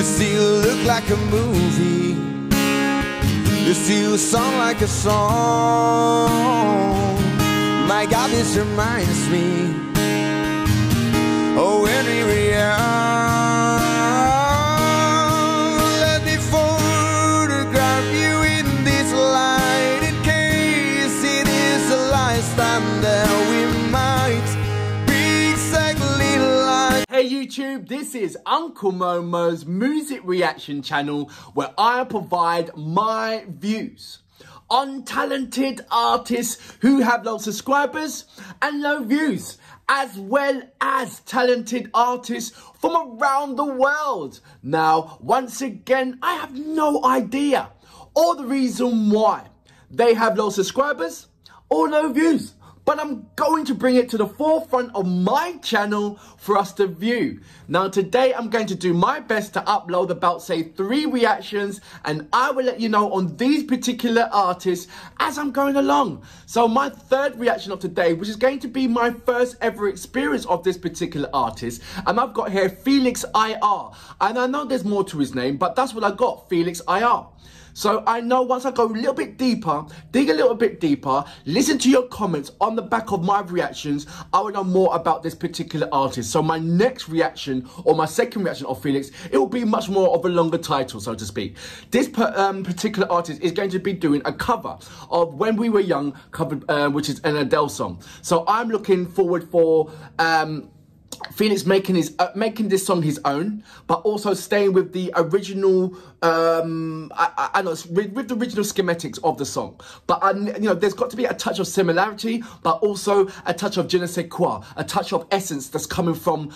This you look like a movie. This you sound like a song. My God, this reminds me of when we were young. Let me photograph you in this light, in case it is a lifetime that we might be exactly like. Hey YouTube, this is Uncle Momo's music reaction channel, where I provide my views on talented artists who have low subscribers and low views, as well as talented artists from around the world. Now, once again, I have no idea or the reason why they have low subscribers or low views, but I'm going to bring it to the forefront of my channel for us to view. Now today I'm going to do my best to upload about, say, 3 reactions, and I will let you know on these particular artists as I'm going along. So my 3rd reaction of today, which is going to be my first ever experience of this particular artist, and I've got here Felix I.R. And I know there's more to his name, but that's what I got, Felix I.R. So I know once I go a little bit deeper, dig a little bit deeper, listen to your comments on the back of my reactions, I will know more about this particular artist. So my next reaction, or my 2nd reaction of Felix, it will be much more of a longer title, so to speak. This particular artist is going to be doing a cover of When We Were Young, covered, which is an Adele song. So I'm looking forward for Felix making this song his own, but also staying with the original, I know, with the original schematics of the song. But you know, there's got to be a touch of similarity, but also a touch of je ne sais quoi, a touch of essence that's coming from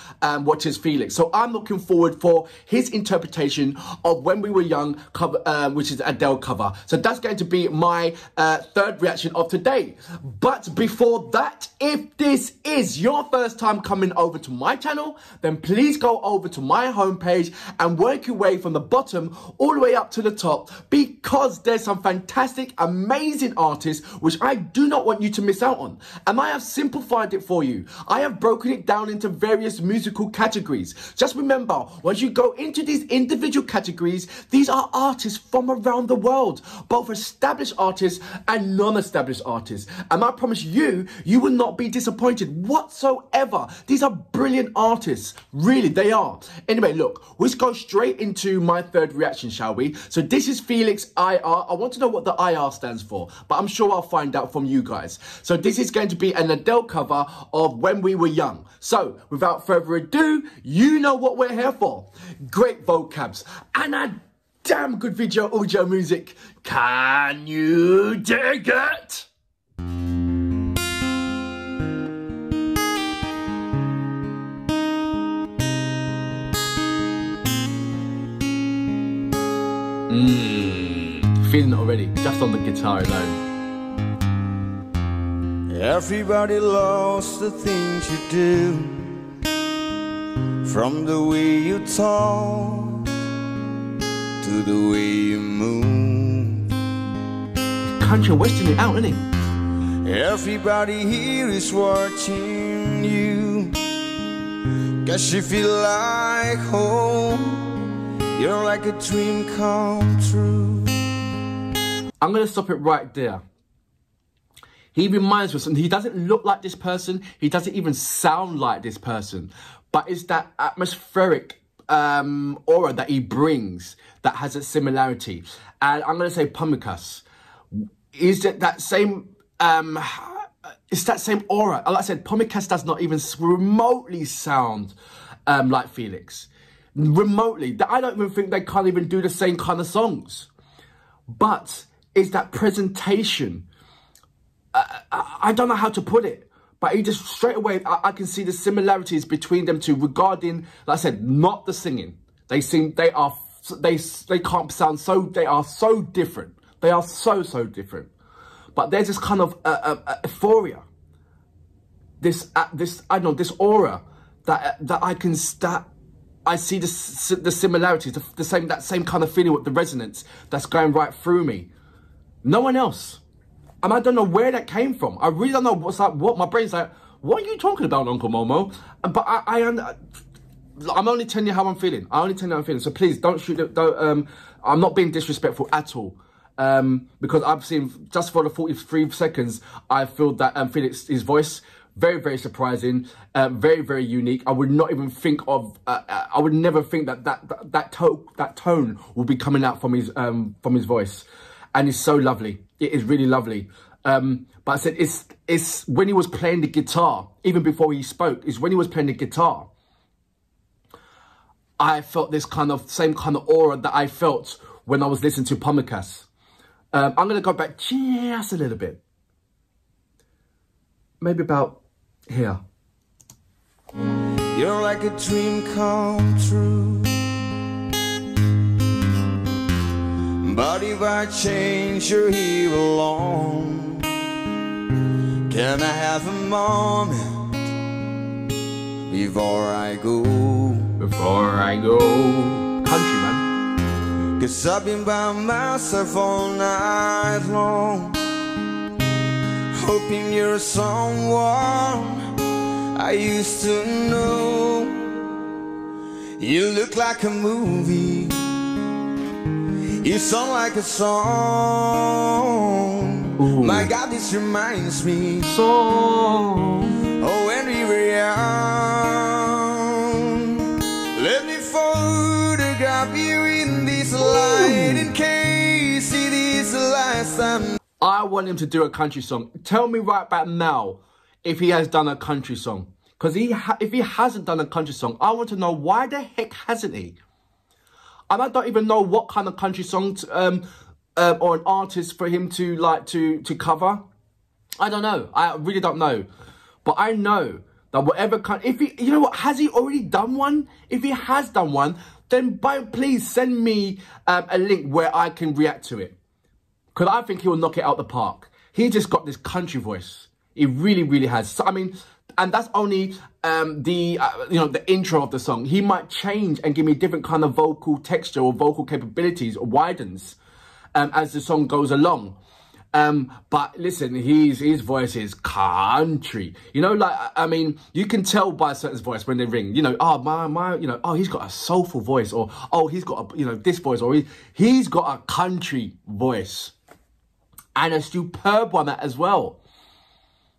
what is Felix. So I'm looking forward for his interpretation of When We Were Young, cover, which is Adele cover. So that's going to be my 3rd reaction of today. But before that, if this is your first time coming over to my channel, then please go over to my homepage and work your way from the bottom all the way up to the top, because there's some fantastic, amazing artists which I do not want you to miss out on. And I have simplified it for you. I have broken it down into various musical categories. Just remember, once you go into these individual categories, these are artists from around the world, both established artists and non-established artists. And I promise you, you will not be disappointed whatsoever. These are brilliant artists, really, they are. Anyway, look, let's go straight into my 3rd reaction, shall we? So this is Felix I.R. I want to know what the IR stands for, but I'm sure I'll find out from you guys. So this is going to be an Adele cover of When We Were Young. So without further ado, you know what we're here for. Great vocabs and a damn good video audio music. Can you dig it? Feeling it already, just on the guitar alone. Everybody loves the things you do, from the way you talk to the way you move. Country western it out, isn't it? Everybody here is watching you, 'cause you feel like home. You're like a dream come true. I'm going to stop it right there. He reminds me of something. He doesn't look like this person. He doesn't even sound like this person. But it's that atmospheric aura that he brings that has a similarity. And I'm going to say Pomikas. Is it that same... it's that same aura. Like I said, Pomikas does not even remotely sound like Felix. Remotely, that I don't even think they can't even do the same kind of songs, but it's that presentation. I don't know how to put it, but he just straight away I can see the similarities between them two regarding, like I said, not the singing. They sing, they can't sound so. They are so different. They are so different. But there's this kind of euphoria. This I don't know, this aura that I can start. I see the similarities, that same kind of feeling with the resonance that's going right through me. No one else. And I don't know where that came from. I really don't know what's like, what my brain's like, what are you talking about, Uncle Momo? But I I'm only telling you how I'm feeling. So please don't shoot it. Don't, I'm not being disrespectful at all. Because I've seen just for the 43 seconds, I feel that Felix, his voice, very, very surprising, very, very unique. I would not even think of, I would never think that that tone will be coming out from his voice. And it's so lovely. It is really lovely. But I said, it's when he was playing the guitar, even before he spoke, it's when he was playing the guitar, I felt this kind of same kind of aura that I felt when I was listening to Pomikas. I'm going to go back just a little bit. Maybe about here. You're like a dream come true. But if I change your heel along, can I have a moment before I go? Country man. 'Cause I've been by myself all night long, hoping you're someone I used to know. You look like a movie, you sound like a song. Ooh. My God, this reminds me so of when we were young. Let me photograph you in this light, in case it is the last time. I want him to do a country song. Tell me right back now if he has done a country song. Because if he hasn't done a country song, I want to know why the heck hasn't he? And I don't even know what kind of country song to, or an artist for him to like to cover. I don't know. I really don't know. But I know that whatever country, if he, you know what, has he already done one? If he has done one, then please send me a link where I can react to it. Because I think he'll knock it out the park. He just got this country voice. He really, really has. So, I mean, and that's only you know, the intro of the song. He might change and give me different kind of vocal texture or vocal capabilities or widens as the song goes along. But listen, his voice is country. You know, like, I mean, you can tell by a certain voice when they ring, you know, oh, you know, oh, he's got a soulful voice, or, oh, he's got a, you know, this voice, or he's got a country voice. And a superb one as well.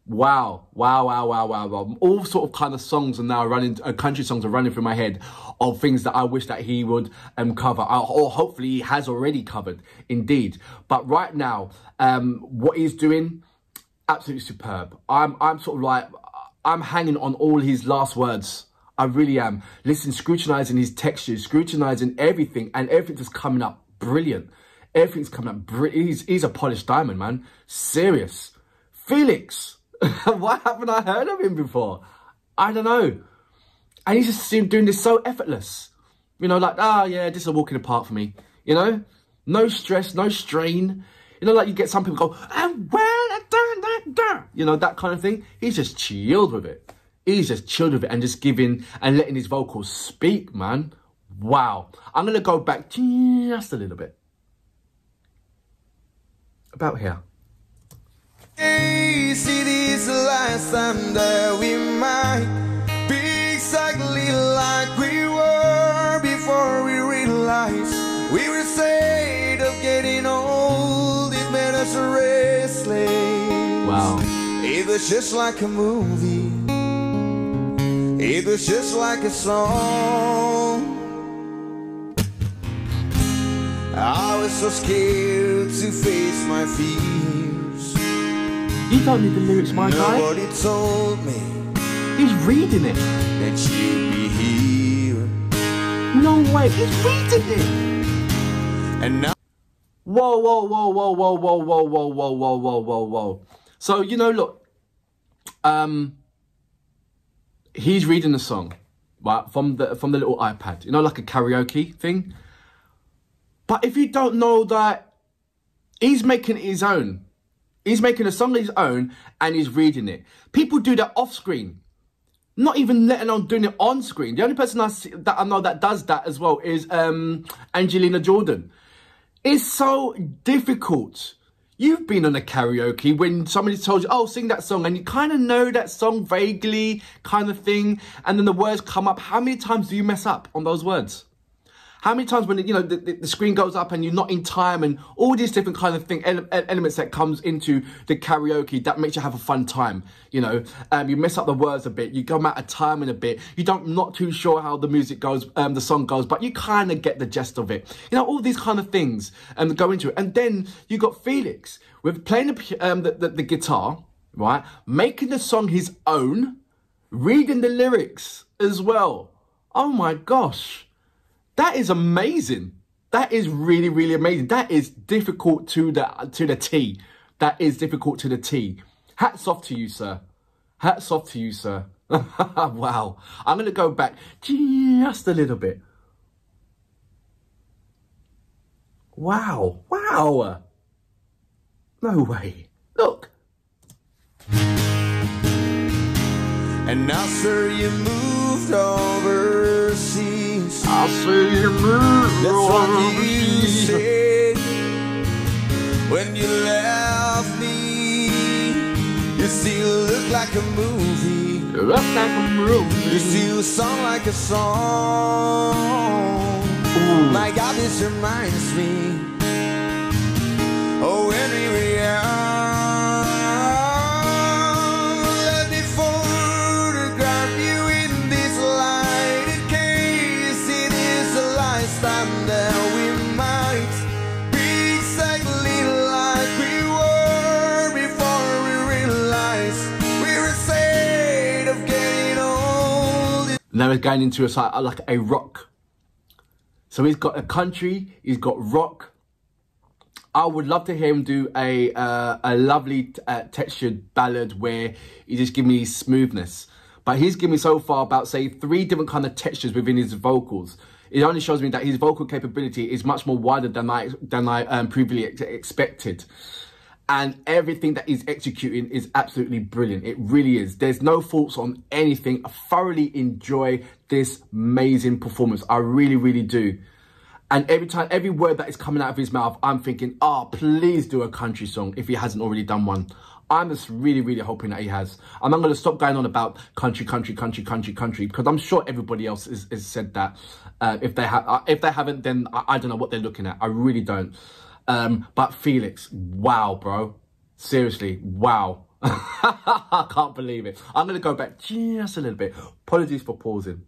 Wow, wow, wow, wow, wow, wow. All sort of kind of songs are now running, country songs are running through my head of things that I wish that he would cover, or hopefully he has already covered, indeed. But right now, what he's doing, absolutely superb. I'm sort of like, I'm hanging on all his last words. I really am. Listen, scrutinizing his textures, scrutinizing everything, and everything just coming up brilliant. Everything's coming up brilliant. He's a polished diamond, man. Serious. Felix, why haven't I heard of him before? I don't know. And he's just doing this so effortless. You know, like, ah, oh, yeah, this is a walk in the park for me. You know, no stress, no strain. You know, like you get some people go, and well, you know, that kind of thing. He's just chilled with it. He's just chilled with it and just giving and letting his vocals speak, man. Wow. I'm going to go back just a little bit. About here. Hey, see, this is the last time that we might be exactly like we were before we realized we were afraid of getting old. It made us restless. Wow. It was just like a movie. It was just like a song. I was so scared to face my fears. You don't need the lyrics, my guy. Nobody told me. He's reading it. That you'd be here. No way, he's reading it. And now. Whoa, whoa, whoa, whoa, whoa, whoa, whoa, whoa, whoa, whoa, whoa, whoa, whoa. So, you know, look. He's reading the song, right? From the little iPad. You know, like a karaoke thing. But if you don't know that he's making it his own. He's making a song of his own and he's reading it. People do that off screen. Not even letting on doing it on screen. The only person that I know that does that as well is Angelina Jordan. It's so difficult. You've been on a karaoke when somebody told you, oh, sing that song, and you kind of know that song vaguely, kind of thing, and then the words come up. How many times do you mess up on those words? How many times when, you know, the screen goes up and you're not in time and all these different kind of thing, elements that comes into the karaoke that makes you have a fun time, you know. You mess up the words a bit, you come out of time in a bit, you don't, not too sure how the music goes, the song goes, but you kind of get the gist of it. You know, all these kind of things go into it. And then you got Felix with playing the guitar, right, making the song his own, reading the lyrics as well. Oh my gosh. That is amazing. That is really, really amazing. That is difficult to the T. That is difficult to the T. Hats off to you, sir. Hats off to you, sir. Wow. I'm going to go back just a little bit. Wow. Wow. No way. Look. And now, sir, you moved overseas. I'll see you move. That's what you said when you left me. You still look like a movie. You look like a movie. You still sound like a song. Ooh. My God, this reminds me. Oh, when we were young. Let me photograph you in this light. Time that we might be exactly like we were before we realized we were afraid of getting old. Now he's going into a like a rock. So he's got a country, he's got rock. I would love to hear him do a lovely textured ballad where he just gives me smoothness. But he's given me so far about, say, 3 different kind of textures within his vocals. It only shows me that his vocal capability is much more wider than I previously expected. And everything that he's executing is absolutely brilliant. It really is. There's no faults on anything. I thoroughly enjoy this amazing performance. I really, really do. And every word that is coming out of his mouth, I'm thinking, oh, please do a country song if he hasn't already done one. I'm just really, really hoping that he has. I'm not going to stop going on about country, because I'm sure everybody else has said that. If they haven't, then I don't know what they're looking at. I really don't. But Felix, wow, bro. Seriously, wow. I can't believe it. I'm going to go back just a little bit. Apologies for pausing.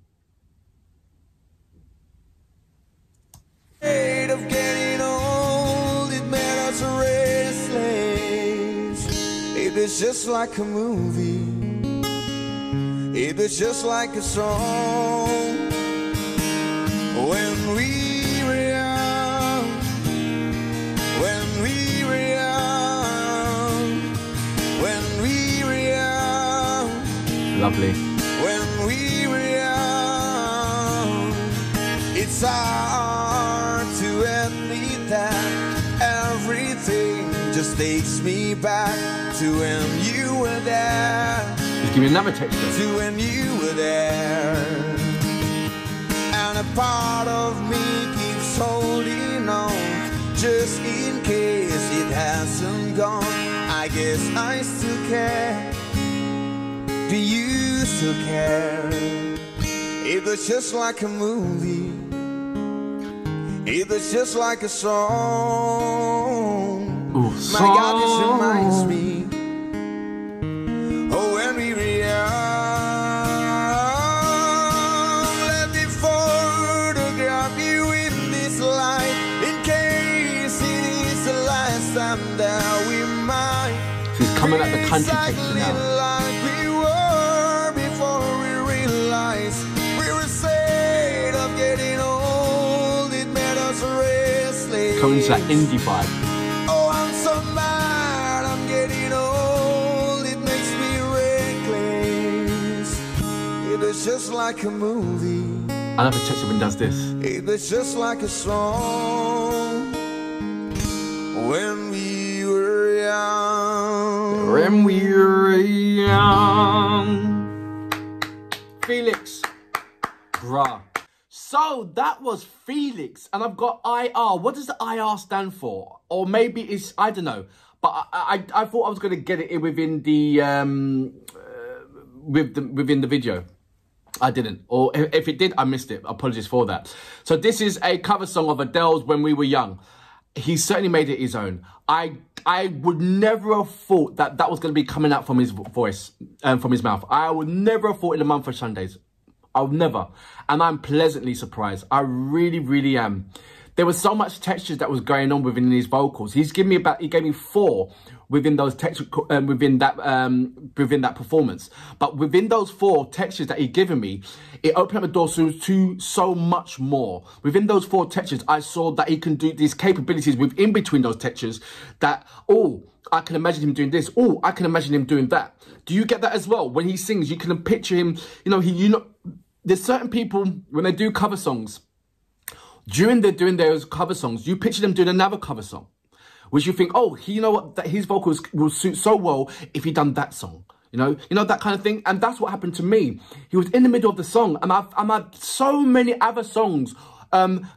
It's just like a movie. It was just like a song. When we were young. Lovely. When we were young. It's hard to admit that everything just takes me back to when you were there. Just give me another texture. To when you were there. And a part of me keeps holding on, just in case it hasn't gone. I guess I still care. Do you still care? It was just like a movie. It was just like a song. Ooh, my God, this reminds me. Oh, when we were young. Let me photograph you in this light, in case it is the last time that we might. She's coming at the country section now. Like we were before we realized we were afraid of getting old. It made us restless. Coming to that indie vibe. Just like a movie. I love the texture when it does this. It was just like a song. When we were young. When we were young. Felix. Bruh. So that was Felix. And I've got IR. What does the IR stand for? Or maybe it's, I don't know. But I thought I was going to get it within the within the video. I didn't, or if it did, I missed it. Apologies for that. So this is a cover song of Adele's "When We Were Young." He certainly made it his own. I would never have thought that that was going to be coming out from his voice and from his mouth. I would never have thought in a month of Sundays. I would never. And I'm pleasantly surprised. I really, really am. There was so much textures that was going on within his vocals. He's given me about, he gave me 4 within those technical, within that performance. But within those 4 textures that he given me, it opened up the door to so much more. Within those 4 textures, I saw that he can do these capabilities within between those textures. That oh, I can imagine him doing this. Oh, I can imagine him doing that. Do you get that as well? When he sings, you can picture him. You know, there's certain people when they do cover songs. During they're doing those cover songs, you picture them doing another cover song, which you think, oh, you know what, that his vocals will suit so well if he done that song, you know that kind of thing. And that's what happened to me. He was in the middle of the song, and I've had so many other songs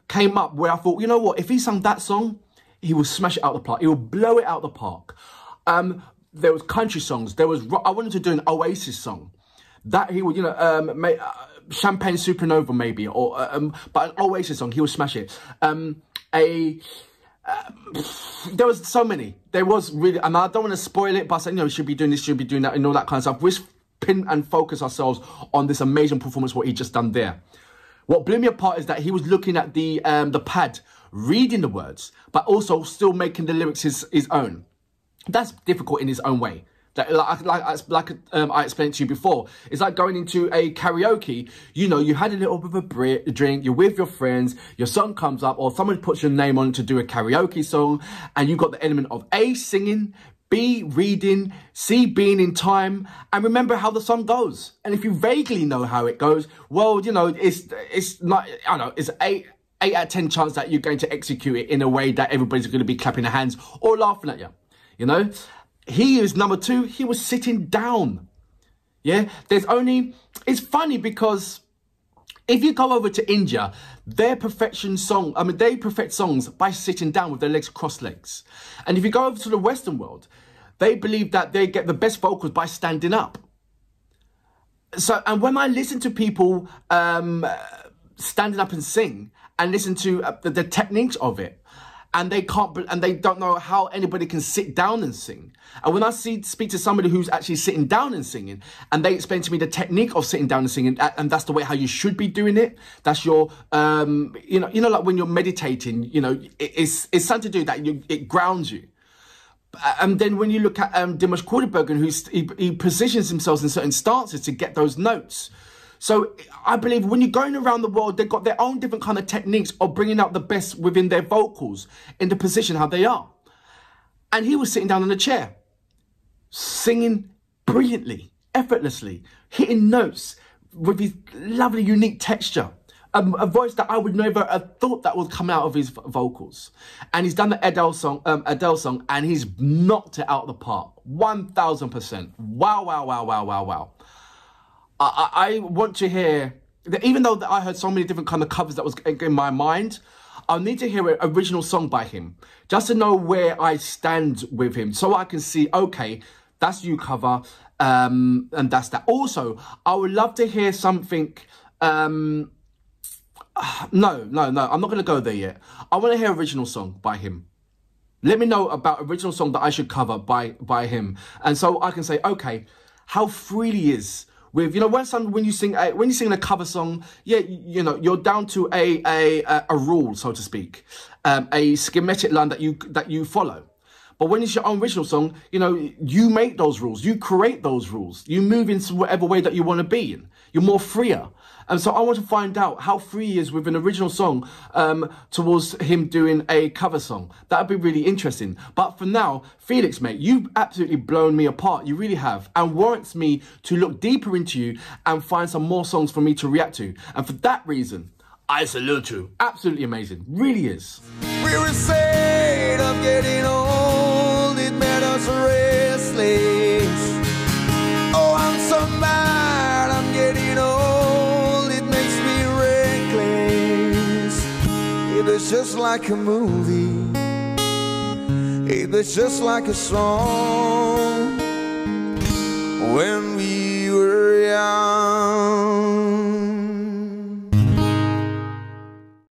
came up where I thought, you know what, if he sung that song, he will smash it out the park. He will blow it out the park. There was country songs. There was rock. I wanted to do an Oasis song that he would, you know, Champagne Supernova maybe, or but an Oasis song, he'll smash it. There was so many. There was really, and I don't want to spoil it by saying, you know, should be doing this, should be doing that, and all that kind of stuff. We pin and focus ourselves on this amazing performance, what he just done there. What blew me apart is that he was looking at the pad, reading the words, but also still making the lyrics his own. That's difficult in his own way. Like I explained to you before, it's like going into a karaoke. You know, you had a little bit of a drink, you're with your friends, your song comes up, or someone puts your name on to do a karaoke song, and you've got the element of A, singing, B, reading, C, being in time, and remember how the song goes. And if you vaguely know how it goes, well, you know, it's not, I don't know, it's 8 out of 10 chance that you're going to execute it in a way that everybody's going to be clapping their hands or laughing at you, you know? He is number 2. He was sitting down. Yeah, there's only... It's funny because if you go over to India, they perfect songs by sitting down with their legs cross-legs. And if you go over to the Western world, they believe that they get the best vocals by standing up. So, and when I listen to people standing up and sing and listen to the techniques of it, and they can't, and they don't know how anybody can sit down and sing. And when I speak to somebody who's actually sitting down and singing, and they explain to me the technique of sitting down and singing, and that's the way how you should be doing it. That's your, you know, like when you're meditating, you know, it's something to do that. It grounds you. And then when you look at Dimash Kordebergen, he positions himself in certain stances to get those notes. So I believe when you're going around the world, they've got their own different kind of techniques of bringing out the best within their vocals in the position how they are. And he was sitting down in a chair, singing brilliantly, effortlessly, hitting notes with his lovely, unique texture. A voice that I would never have thought that would come out of his vocals. And he's done the Adele song, and he's knocked it out of the park. 1,000%. Wow, wow, wow, wow, wow, wow. I want to hear, that even though I heard so many different kind of covers that was in my mind, I'll need to hear an original song by him, just to know where I stand with him, so I can see, okay, that's you cover, and that's that. Also, I would love to hear something, no, I'm not going to go there yet. I want to hear an original song by him. Let me know about original song that I should cover by him, and so I can say, okay, how free he is. With, you know, when you sing a cover song, yeah, you know, you're down to a rule, so to speak, a schematic line that you follow. But when it's your own original song, you know, you make those rules, you create those rules, you move into whatever way that you want to be in. You're more freer. And so I want to find out how free he is with an original song towards him doing a cover song. That would be really interesting. But for now, Felix, mate, you've absolutely blown me apart. You really have. And warrants me to look deeper into you and find some more songs for me to react to. And for that reason, I salute you. Absolutely amazing. Really is. We're afraid of getting old. It made us restless. Oh, I'm so mad. I'm getting old. It's just like a movie. Hey, that's just like a song. When